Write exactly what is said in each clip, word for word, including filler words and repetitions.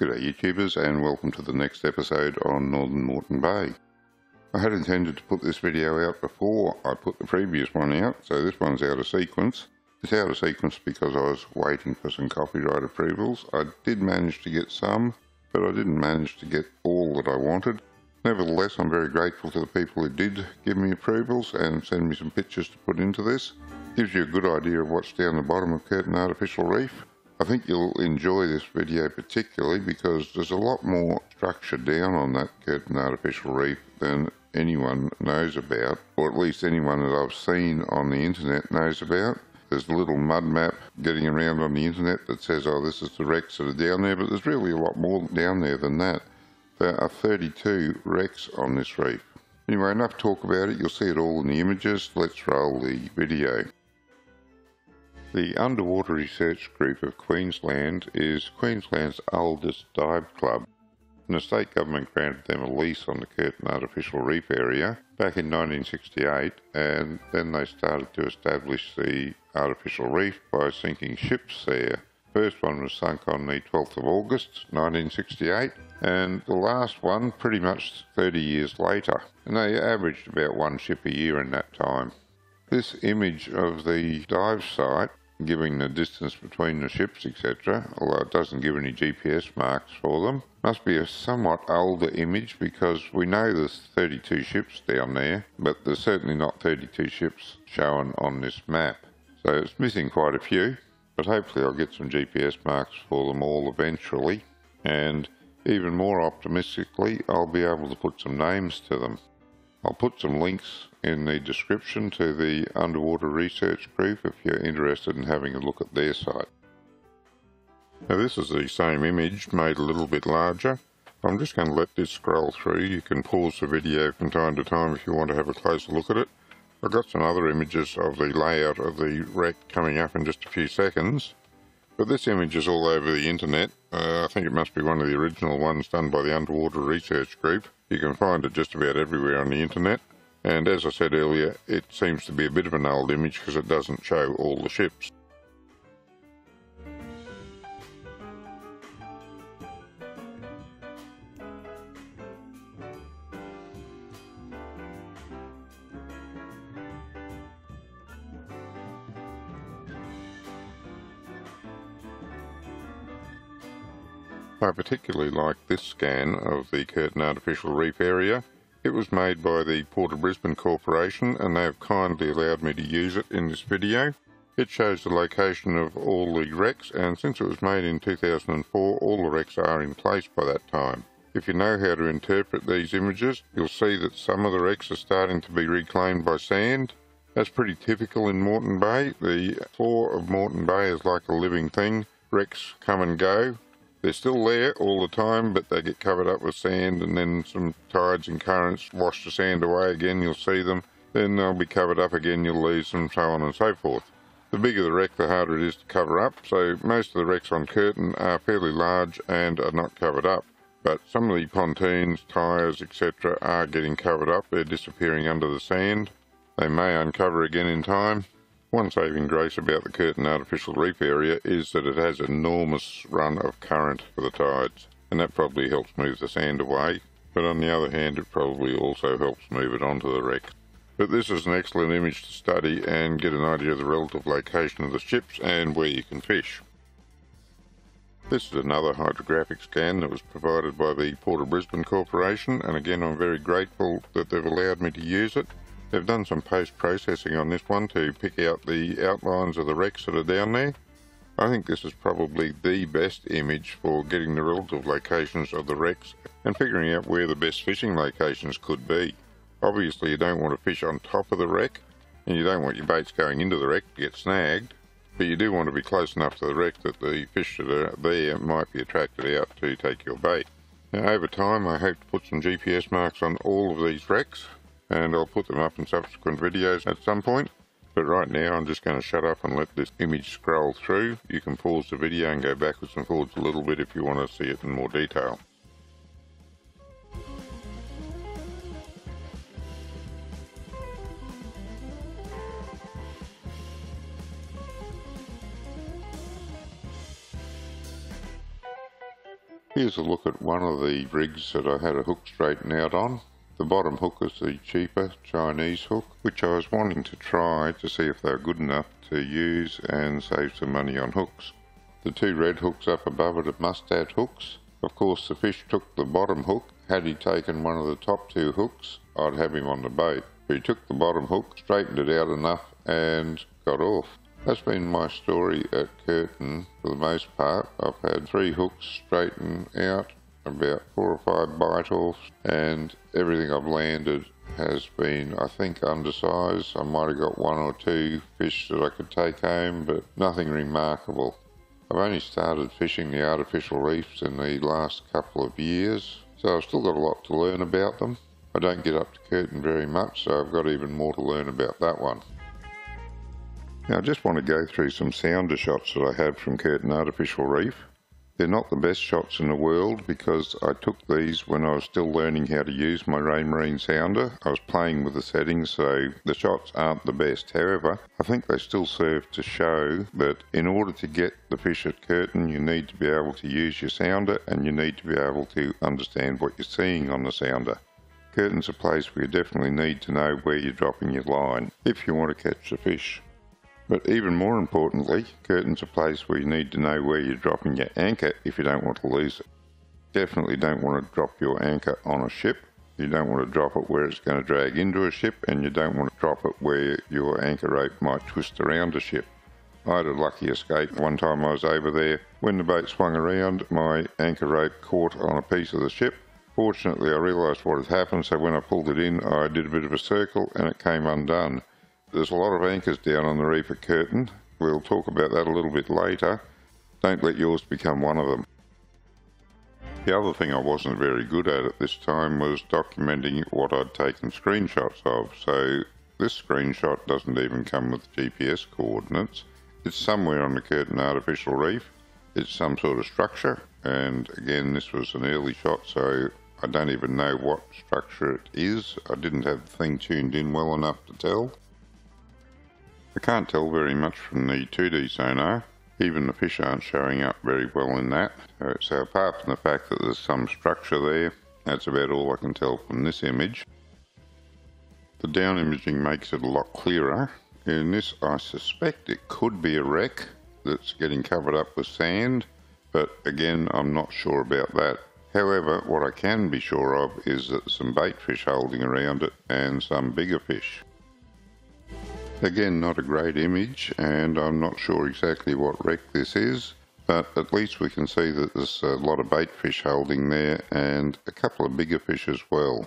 G'day YouTubers, and welcome to the next episode on Northern Moreton Bay. I had intended to put this video out before I put the previous one out, so this one's out of sequence. It's out of sequence because I was waiting for some copyright approvals. I did manage to get some, but I didn't manage to get all that I wanted. Nevertheless, I'm very grateful to the people who did give me approvals and send me some pictures to put into this. Gives you a good idea of what's down the bottom of Curtin Artificial Reef. I think you'll enjoy this video particularly because there's a lot more structure down on that Curtin Artificial Reef than anyone knows about, or at least anyone that I've seen on the internet knows about. There's a little mud map getting around on the internet that says, oh, this is the wrecks that are down there, but there's really a lot more down there than that. There are thirty-two wrecks on this reef. Anyway, enough talk about it. You'll see it all in the images. Let's roll the video. The Underwater Research Group of Queensland is Queensland's oldest dive club, and the state government granted them a lease on the Curtin Artificial Reef area back in nineteen sixty-eight, and then they started to establish the artificial reef by sinking ships there. First one was sunk on the twelfth of August nineteen sixty-eight, and the last one pretty much thirty years later, and they averaged about one ship a year in that time. This image of the dive site, giving the distance between the ships, et cetera, although it doesn't give any G P S marks for them, must be a somewhat older image because we know there's thirty-two ships down there, but there's certainly not thirty-two ships shown on this map. So it's missing quite a few, but hopefully I'll get some G P S marks for them all eventually, and even more optimistically, I'll be able to put some names to them. I'll put some links in the description to the Underwater Research Group if you're interested in having a look at their site. Now this is the same image made a little bit larger. I'm just going to let this scroll through. You can pause the video from time to time if you want to have a closer look at it. I've got some other images of the layout of the wreck coming up in just a few seconds. But this image is all over the internet. Uh, I think it must be one of the original ones done by the Underwater Research Group. You can find it just about everywhere on the internet. And as I said earlier, it seems to be a bit of an old image because it doesn't show all the ships. I particularly like this scan of the Curtin Artificial Reef area. It was made by the Port of Brisbane Corporation, and they have kindly allowed me to use it in this video. It shows the location of all the wrecks, and since it was made in two thousand and four, all the wrecks are in place by that time. If you know how to interpret these images, you'll see that some of the wrecks are starting to be reclaimed by sand. That's pretty typical in Moreton Bay. The floor of Moreton Bay is like a living thing. Wrecks come and go. They're still there all the time, but they get covered up with sand, and then some tides and currents wash the sand away again, you'll see them. Then they'll be covered up again, you'll lose them, so on and so forth. The bigger the wreck, the harder it is to cover up, so most of the wrecks on Curtin are fairly large and are not covered up. But some of the pontoons, tyres, et cetera are getting covered up, they're disappearing under the sand. They may uncover again in time. One saving grace about the Curtin Artificial Reef area is that it has an enormous run of current for the tides, and that probably helps move the sand away, but on the other hand it probably also helps move it onto the wreck. But this is an excellent image to study and get an idea of the relative location of the ships and where you can fish. This is another hydrographic scan that was provided by the Port of Brisbane Corporation, and again I'm very grateful that they've allowed me to use it. They've done some post-processing on this one to pick out the outlines of the wrecks that are down there. I think this is probably the best image for getting the relative locations of the wrecks and figuring out where the best fishing locations could be. Obviously you don't want to fish on top of the wreck, and you don't want your baits going into the wreck to get snagged, but you do want to be close enough to the wreck that the fish that are there might be attracted out to take your bait. Now over time I hope to put some G P S marks on all of these wrecks, and I'll put them up in subsequent videos at some point. But right now I'm just going to shut up and let this image scroll through. You can pause the video and go backwards and forwards a little bit if you want to see it in more detail. Here's a look at one of the rigs that I had a hook straightened out on. The bottom hook is the cheaper Chinese hook, which I was wanting to try to see if they're good enough to use and save some money on hooks. The two red hooks up above it are mustad hooks. Of course the fish took the bottom hook. Had he taken one of the top two hooks, I'd have him on the bait. But he took the bottom hook, straightened it out enough and got off. That's been my story at Curtin for the most part. I've had three hooks straighten out, about four or five bite-offs, and everything I've landed has been, I think, undersized. I might have got one or two fish that I could take home, but nothing remarkable. I've only started fishing the artificial reefs in the last couple of years, so I've still got a lot to learn about them. I don't get up to Curtin very much, so I've got even more to learn about that one. Now I just want to go through some sounder shots that I have from Curtin Artificial Reef. They're not the best shots in the world because I took these when I was still learning how to use my Raymarine sounder. I was playing with the settings, so the shots aren't the best. However, I think they still serve to show that in order to get the fish at Curtin, you need to be able to use your sounder and you need to be able to understand what you're seeing on the sounder. Curtin's a place where you definitely need to know where you're dropping your line if you want to catch the fish. But even more importantly, Curtin's a place where you need to know where you're dropping your anchor if you don't want to lose it. Definitely don't want to drop your anchor on a ship. You don't want to drop it where it's going to drag into a ship, and you don't want to drop it where your anchor rope might twist around a ship. I had a lucky escape one time I was over there. When the boat swung around, my anchor rope caught on a piece of the ship. Fortunately, I realised what had happened, so when I pulled it in, I did a bit of a circle and it came undone. There's a lot of anchors down on the reef at Curtin. We'll talk about that a little bit later. Don't let yours become one of them. The other thing I wasn't very good at at this time was documenting what I'd taken screenshots of. So this screenshot doesn't even come with G P S coordinates. It's somewhere on the Curtin Artificial Reef. It's some sort of structure. And again, this was an early shot, so I don't even know what structure it is. I didn't have the thing tuned in well enough to tell. I can't tell very much from the two D sonar. Even the fish aren't showing up very well in that. So apart from the fact that there's some structure there, that's about all I can tell from this image. The down imaging makes it a lot clearer. In this, I suspect it could be a wreck that's getting covered up with sand, but again, I'm not sure about that. However, what I can be sure of is that there's some bait fish holding around it and some bigger fish. Again, not a great image, and I'm not sure exactly what wreck this is, but at least we can see that there's a lot of bait fish holding there and a couple of bigger fish as well.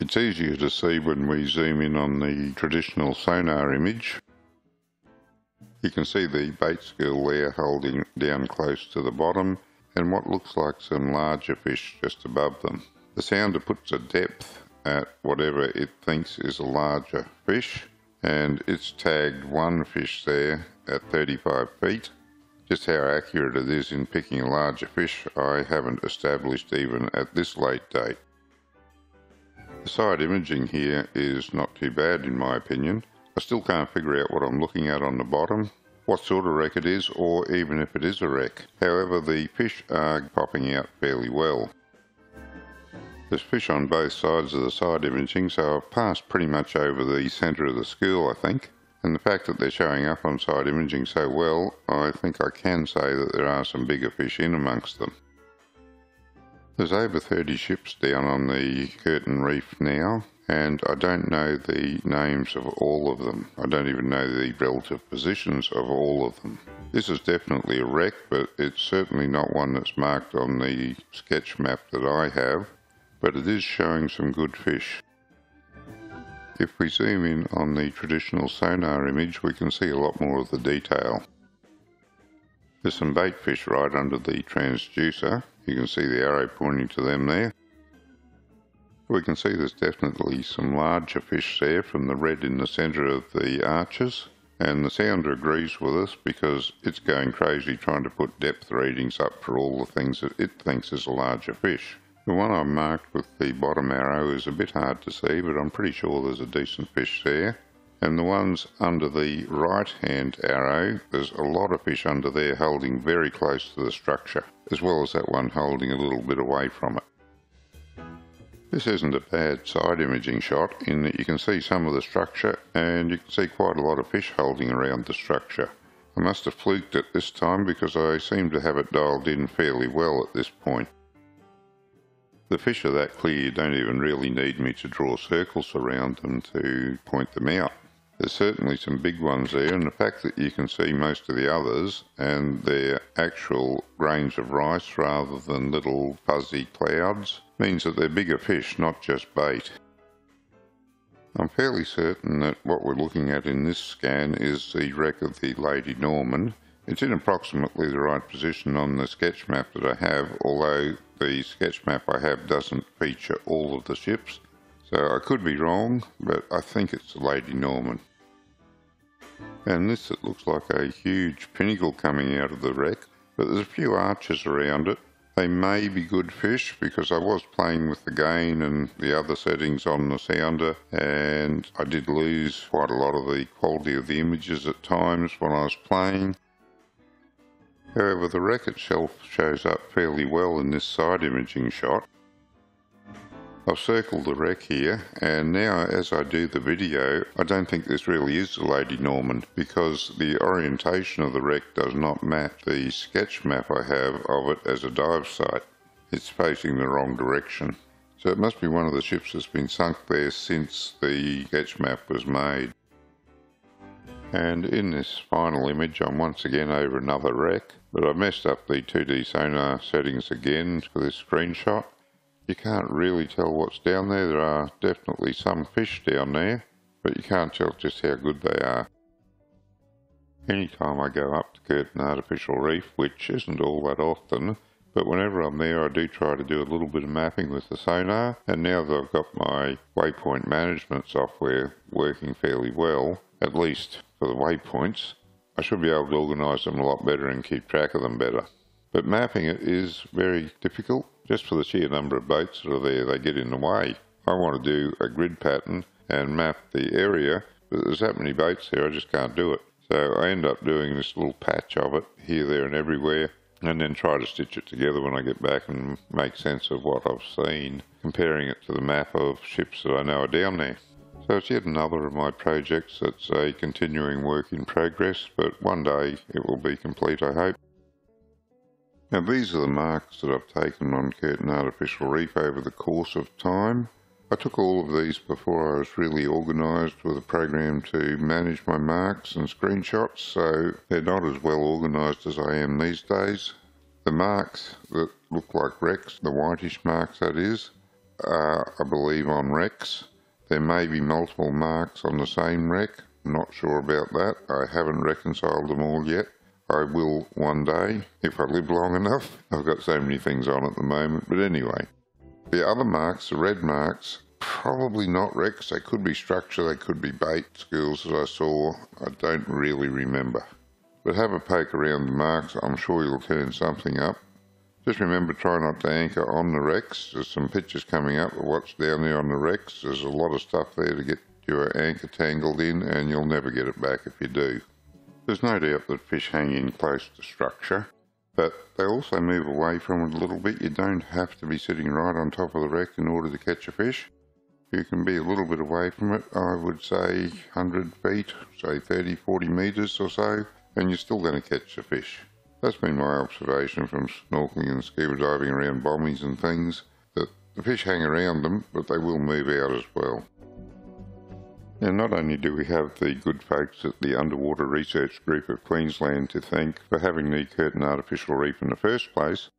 It's easier to see when we zoom in on the traditional sonar image. You can see the bait school there holding down close to the bottom and what looks like some larger fish just above them. The sounder puts a depth at whatever it thinks is a larger fish, and it's tagged one fish there at thirty-five feet. Just how accurate it is in picking a larger fish, I haven't established even at this late date. The side imaging here is not too bad in my opinion. I still can't figure out what I'm looking at on the bottom, what sort of wreck it is, or even if it is a wreck. However, the fish are popping out fairly well. There's fish on both sides of the side imaging, so I've passed pretty much over the centre of the school, I think. And the fact that they're showing up on side imaging so well, I think I can say that there are some bigger fish in amongst them. There's over thirty ships down on the Curtin Reef now, and I don't know the names of all of them. I don't even know the relative positions of all of them. This is definitely a wreck, but it's certainly not one that's marked on the sketch map that I have. But it is showing some good fish. If we zoom in on the traditional sonar image, we can see a lot more of the detail. There's some bait fish right under the transducer. You can see the arrow pointing to them there. We can see there's definitely some larger fish there from the red in the centre of the arches, and the sounder agrees with us because it's going crazy trying to put depth readings up for all the things that it thinks is a larger fish. The one I marked with the bottom arrow is a bit hard to see, but I'm pretty sure there's a decent fish there. and the ones under the right hand arrow, there's a lot of fish under there holding very close to the structure, as well as that one holding a little bit away from it. This isn't a bad side imaging shot in that you can see some of the structure and you can see quite a lot of fish holding around the structure. I must have fluked it this time because I seem to have it dialed in fairly well at this point. The fish are that clear you don't even really need me to draw circles around them to point them out. There's certainly some big ones there, and the fact that you can see most of the others and their actual grains of rice rather than little fuzzy clouds means that they're bigger fish, not just bait. I'm fairly certain that what we're looking at in this scan is the wreck of the Lady Norman. It's in approximately the right position on the sketch map that I have, although the sketch map I have doesn't feature all of the ships. So I could be wrong, but I think it's the Lady Norman. And this, it looks like a huge pinnacle coming out of the wreck, but there's a few arches around it. They may be good fish because I was playing with the gain and the other settings on the sounder, and I did lose quite a lot of the quality of the images at times when I was playing. However, the wreck itself shows up fairly well in this side imaging shot. I've circled the wreck here, and now as I do the video, I don't think this really is the Lady Norman because the orientation of the wreck does not match the sketch map I have of it as a dive site. It's facing the wrong direction. So it must be one of the ships that's been sunk there since the sketch map was made. And in this final image, I'm once again over another wreck, but I messed up the two D sonar settings again for this screenshot. You can't really tell what's down there. There are definitely some fish down there, but you can't tell just how good they are. Anytime I go up to Curtin Artificial Reef, which isn't all that often, but whenever I'm there I do try to do a little bit of mapping with the sonar, and now that I've got my waypoint management software working fairly well, at least for the waypoints, I should be able to organise them a lot better and keep track of them better. But mapping it is very difficult, just for the sheer number of boats that are there, they get in the way. I want to do a grid pattern and map the area, but there's that many boats there I just can't do it. So I end up doing this little patch of it, here, there and everywhere, and then try to stitch it together when I get back and make sense of what I've seen, comparing it to the map of ships that I know are down there. So it's yet another of my projects that's a continuing work in progress, but one day it will be complete, I hope. Now these are the marks that I've taken on Curtin Artificial Reef over the course of time. I took all of these before I was really organised with a program to manage my marks and screenshots, so they're not as well organised as I am these days. The marks that look like wrecks, the whitish marks that is, are I believe on wrecks. There may be multiple marks on the same wreck, I'm not sure about that, I haven't reconciled them all yet. I will one day, if I live long enough. I've got so many things on at the moment, but anyway. The other marks, the red marks, probably not wrecks, they could be structure, they could be bait schools that I saw, I don't really remember. But have a poke around the marks, I'm sure you'll turn something up. Just remember, try not to anchor on the wrecks. There's some pictures coming up of what's down there on the wrecks. There's a lot of stuff there to get your anchor tangled in, and you'll never get it back if you do. There's no doubt that fish hang in close to structure, but they also move away from it a little bit. You don't have to be sitting right on top of the wreck in order to catch a fish. You can be a little bit away from it, I would say one hundred feet, say thirty, forty metres or so, and you're still going to catch a fish. That's been my observation from snorkeling and scuba diving around bommies and things, that the fish hang around them, but they will move out as well. Now not only do we have the good folks at the Underwater Research Group of Queensland to thank for having the Curtin Artificial Reef in the first place,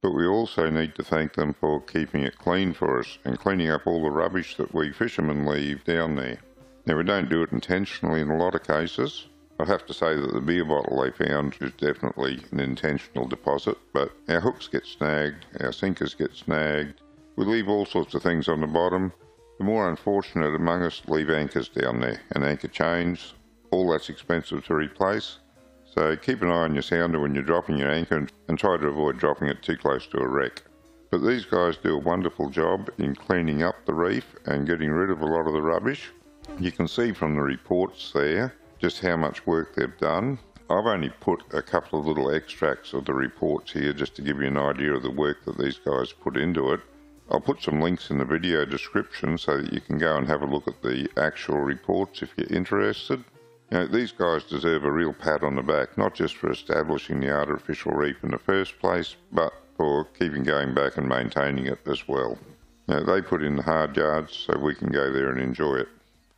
but we also need to thank them for keeping it clean for us and cleaning up all the rubbish that we fishermen leave down there. Now we don't do it intentionally in a lot of cases. I have to say that the beer bottle they found is definitely an intentional deposit, but our hooks get snagged, our sinkers get snagged, we leave all sorts of things on the bottom. The more unfortunate among us leave anchors down there, and anchor chains, all that's expensive to replace, so keep an eye on your sounder when you're dropping your anchor and try to avoid dropping it too close to a wreck. But these guys do a wonderful job in cleaning up the reef and getting rid of a lot of the rubbish. You can see from the reports there just how much work they've done. I've only put a couple of little extracts of the reports here just to give you an idea of the work that these guys put into it. I'll put some links in the video description so that you can go and have a look at the actual reports if you're interested. You know, these guys deserve a real pat on the back, not just for establishing the artificial reef in the first place, but for keeping going back and maintaining it as well. Now, they put in the hard yards so we can go there and enjoy it.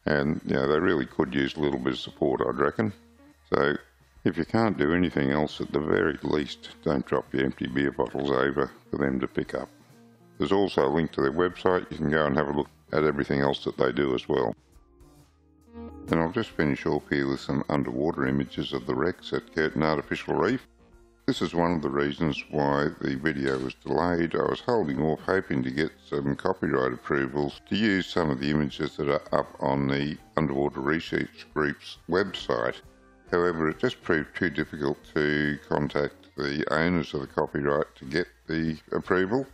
And, you know, they really could use a little bit of support, I'd reckon. So, if you can't do anything else, at the very least, don't drop your empty beer bottles over for them to pick up. There's also a link to their website. You can go and have a look at everything else that they do as well. And I'll just finish off here with some underwater images of the wrecks at Curtin Artificial Reef. This is one of the reasons why the video was delayed. I was holding off hoping to get some copyright approvals to use some of the images that are up on the Underwater Research Group's website. However, it just proved too difficult to contact the owners of the copyright to get the approval.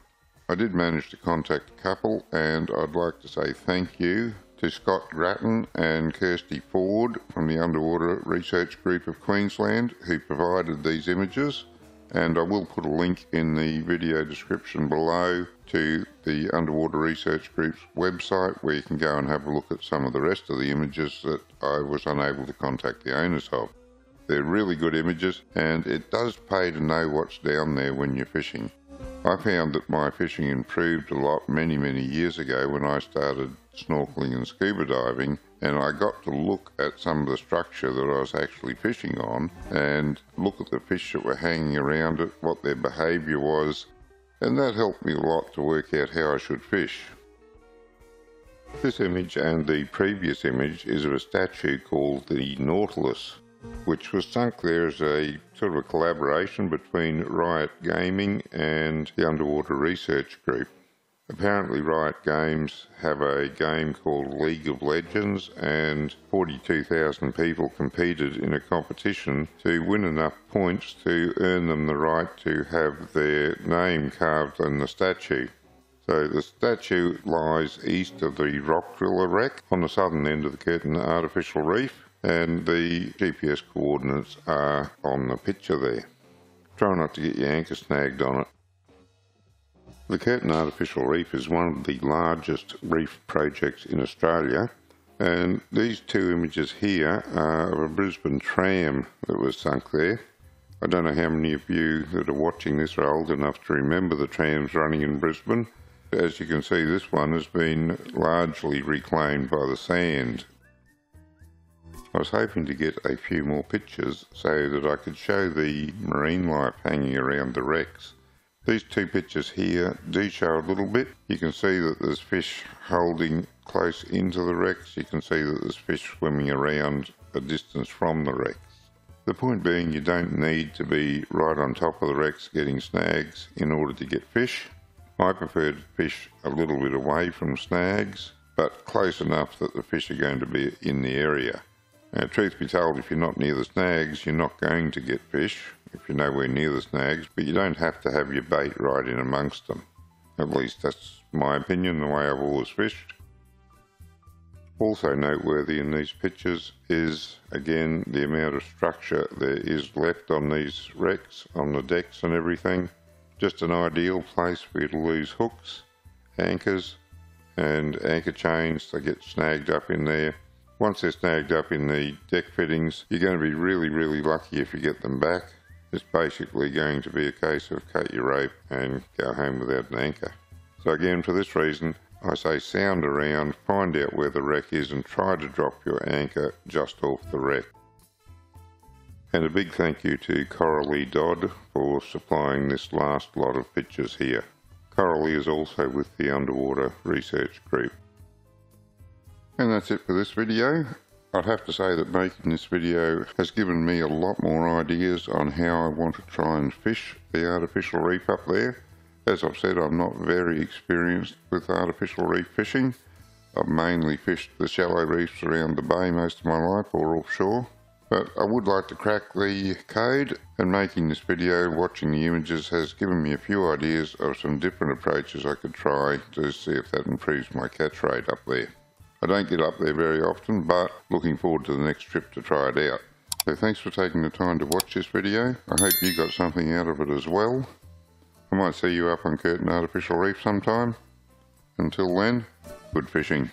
I did manage to contact a couple, and I'd like to say thank you to Scott Grattan and Kirsty Ford from the Underwater Research Group of Queensland who provided these images, and I will put a link in the video description below to the Underwater Research Group's website where you can go and have a look at some of the rest of the images that I was unable to contact the owners of. They're really good images, and it does pay to know what's down there when you're fishing. I found that my fishing improved a lot many many years ago when I started snorkeling and scuba diving, and I got to look at some of the structure that I was actually fishing on and look at the fish that were hanging around it, what their behaviour was, and that helped me a lot to work out how I should fish. This image and the previous image is of a statue called the Nautilus, which was sunk there as a sort of a collaboration between Riot Gaming and the Underwater Research Group. Apparently Riot Games have a game called League of Legends, and forty-two thousand people competed in a competition to win enough points to earn them the right to have their name carved on the statue. So the statue lies east of the Rock Driller Wreck on the southern end of the Curtin Artificial Reef, and the G P S coordinates are on the picture there. Try not to get your anchor snagged on it. The Curtin Artificial Reef is one of the largest reef projects in Australia, and these two images here are of a Brisbane tram that was sunk there. I don't know how many of you that are watching this are old enough to remember the trams running in Brisbane. As you can see, this one has been largely reclaimed by the sand. I was hoping to get a few more pictures so that I could show the marine life hanging around the wrecks. These two pictures here do show a little bit. You can see that there's fish holding close into the wrecks. You can see that there's fish swimming around a distance from the wrecks. The point being, you don't need to be right on top of the wrecks getting snags in order to get fish. I prefer to fish a little bit away from snags, but close enough that the fish are going to be in the area. Now, truth be told, if you're not near the snags, you're not going to get fish if you're nowhere near the snags, but you don't have to have your bait right in amongst them. At least that's my opinion, the way I've always fished. Also noteworthy in these pictures is, again, the amount of structure there is left on these wrecks, on the decks and everything. Just an ideal place for you to lose hooks, anchors, and anchor chains that get snagged up in there. Once they're snagged up in the deck fittings, you're going to be really, really lucky if you get them back. It's basically going to be a case of cut your rope and go home without an anchor. So again, for this reason, I say sound around, find out where the wreck is, and try to drop your anchor just off the wreck. And a big thank you to Coralie Dodd for supplying this last lot of pictures here. Coralie is also with the Underwater Research Group. And that's it for this video. I'd have to say that making this video has given me a lot more ideas on how I want to try and fish the artificial reef up there. As I've said, I'm not very experienced with artificial reef fishing. I've mainly fished the shallow reefs around the bay most of my life, or offshore. But I would like to crack the code, and making this video, watching the images, has given me a few ideas of some different approaches I could try to see if that improves my catch rate up there. I don't get up there very often, but looking forward to the next trip to try it out. So thanks for taking the time to watch this video. I hope you got something out of it as well. I might see you up on Curtin Artificial Reef sometime. Until then, good fishing.